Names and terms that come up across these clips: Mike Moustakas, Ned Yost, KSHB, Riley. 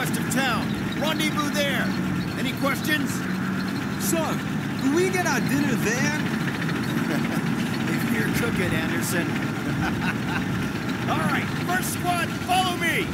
west of town. Rendezvous there. Any questions? So, do we get our dinner there? If you're cooking, Anderson. All right, first squad, follow me.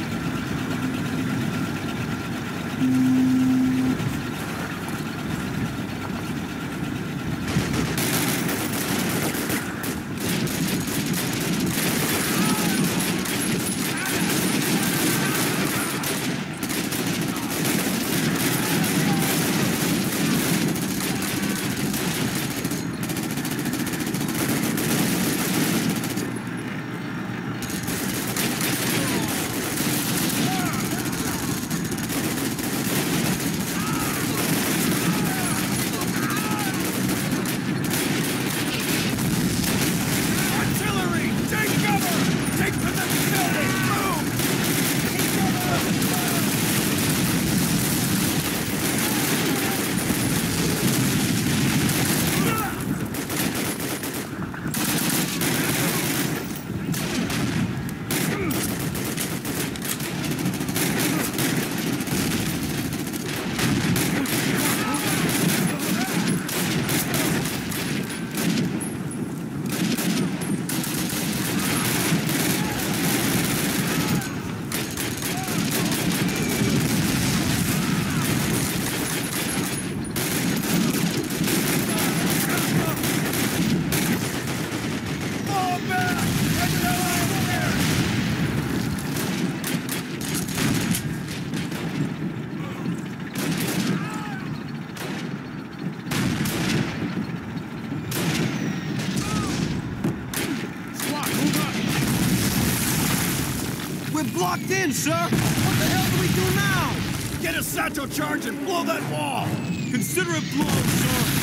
Locked in, sir! What the hell do we do now? Get a Santo charge and blow that wall! Consider it blown, sir!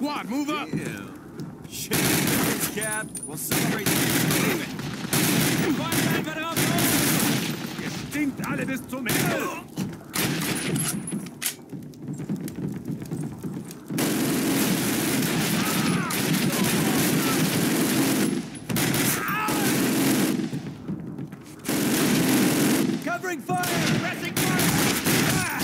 Squad, move up! Ew. Shit, this cap. We'll celebrate this. Ihr stinkt alle bis zum Himmel! Covering fire! Pressing fire! Ah!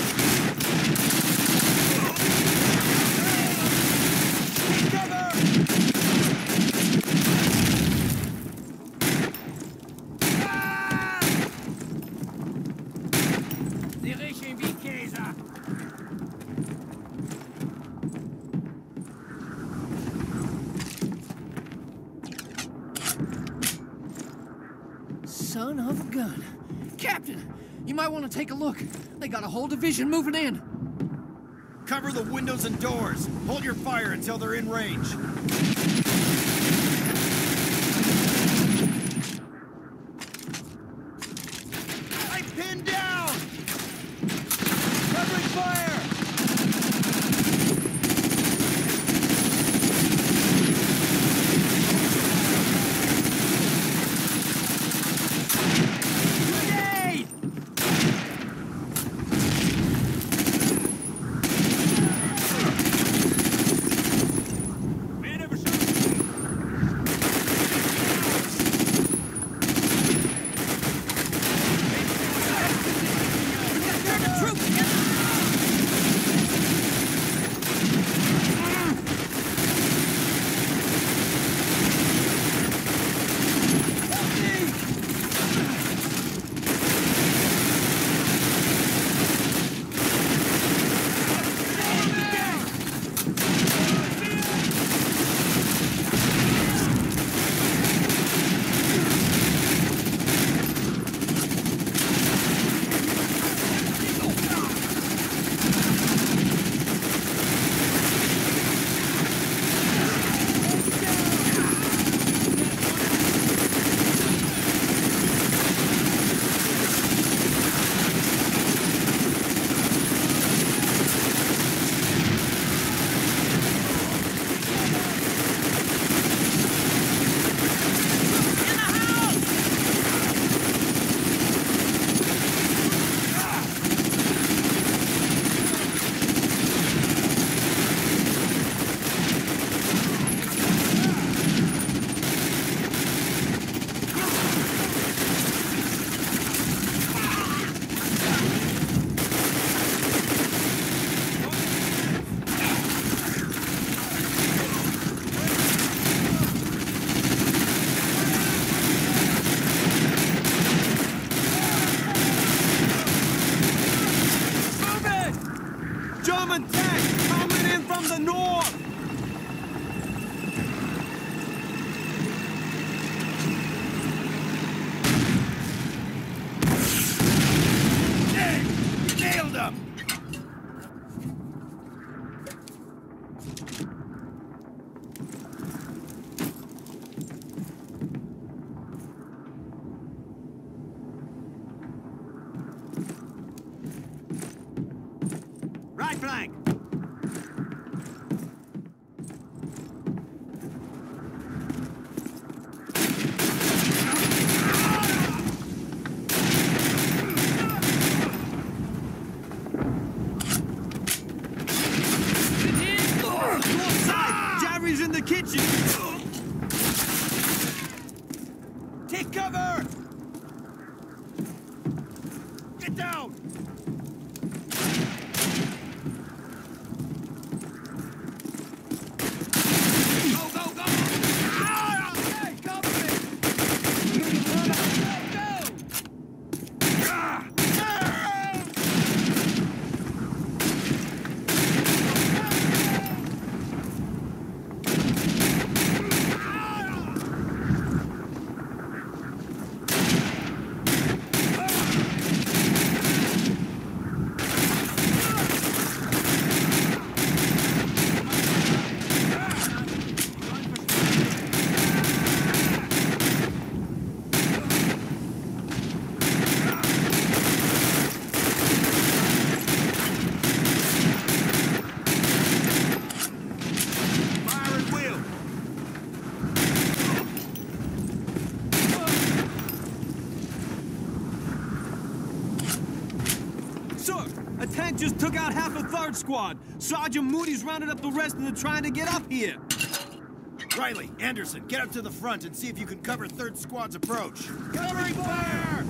Sie riechen wie Käse. son of a gun. Captain, you might want to take a look. They got a whole division moving in. Cover the windows and doors. Hold your fire until they're in range. I'm pinned down! Covering fire! Right flank! Just took out half a third squad. Sergeant Moody's rounded up the rest and they're trying to get up here. Riley, Anderson, get up to the front and see if you can cover third squad's approach. Covering fire!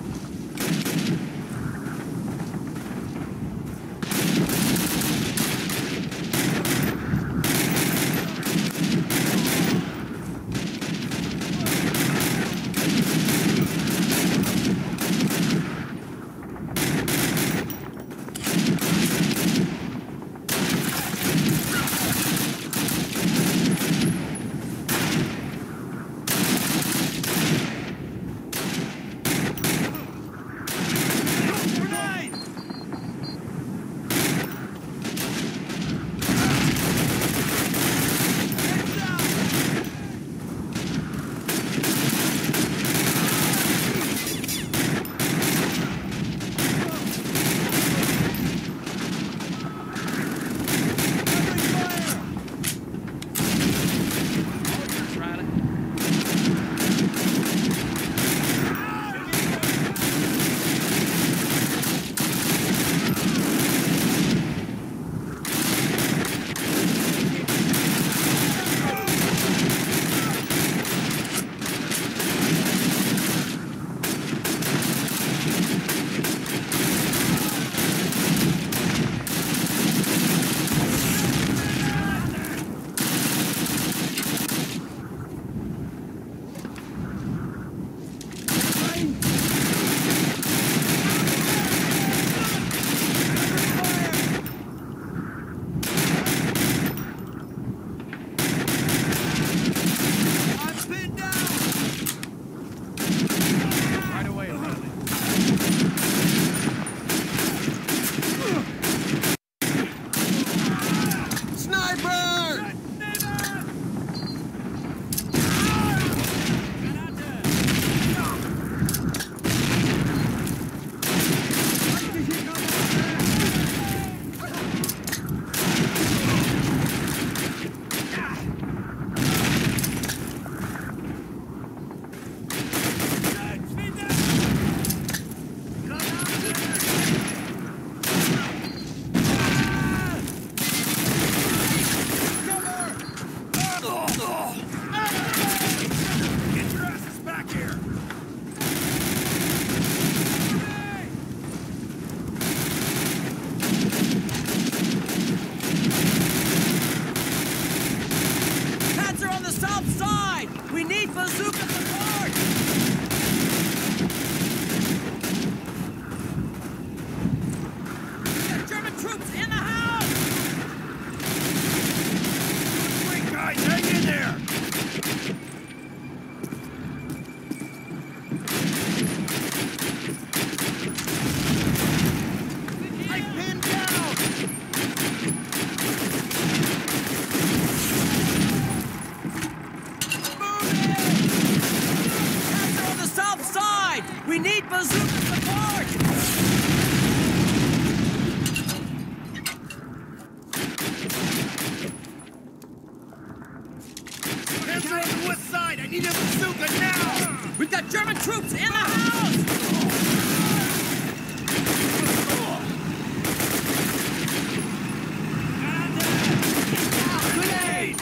We need bazooka support! We have German troops in the house! Quick, guys, hang in there! We need bazooka support! Hands are on the west side! I need a bazooka now! We've got German troops in the house! Grenade!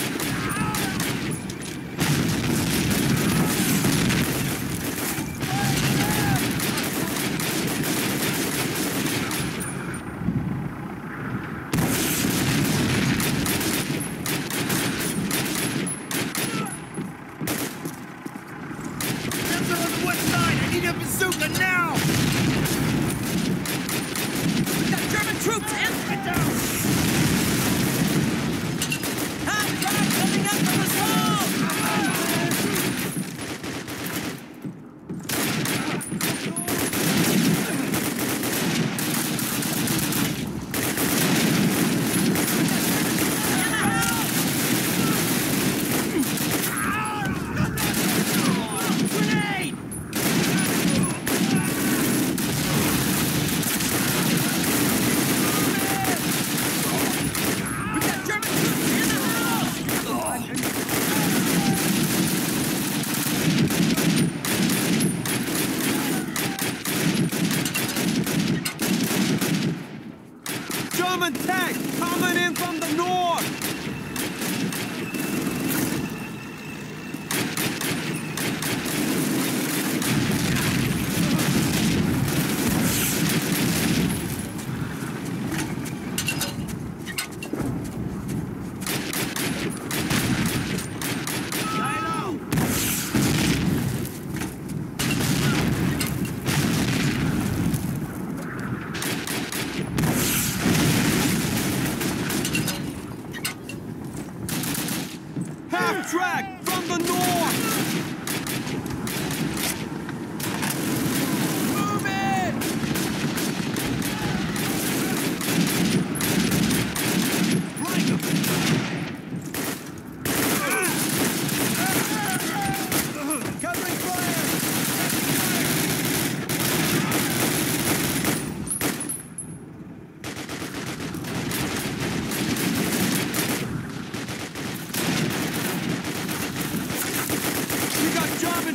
Track from the north!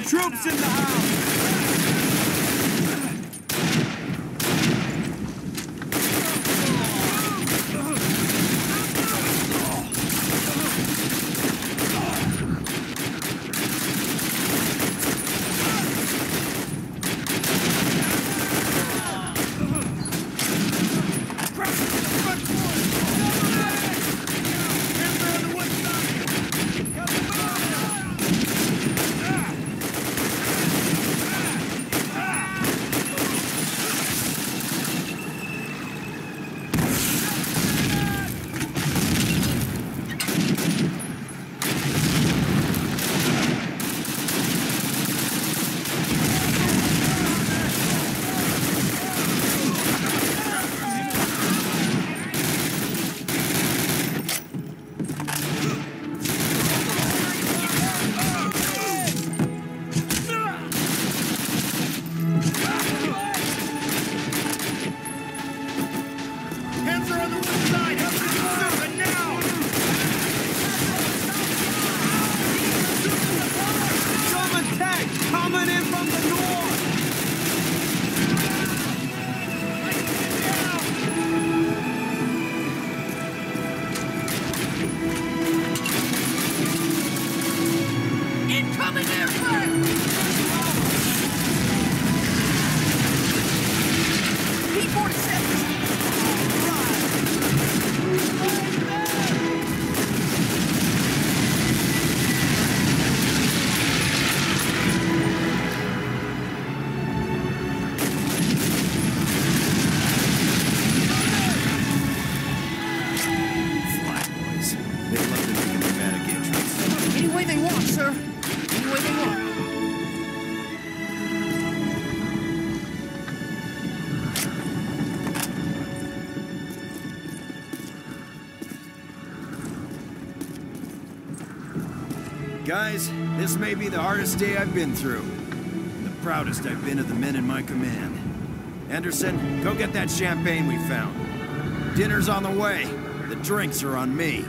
Troops in the serve any way they want. Guys, this may be the hardest day I've been through. The proudest I've been of the men in my command. Anderson, go get that champagne we found. Dinner's on the way. The drinks are on me.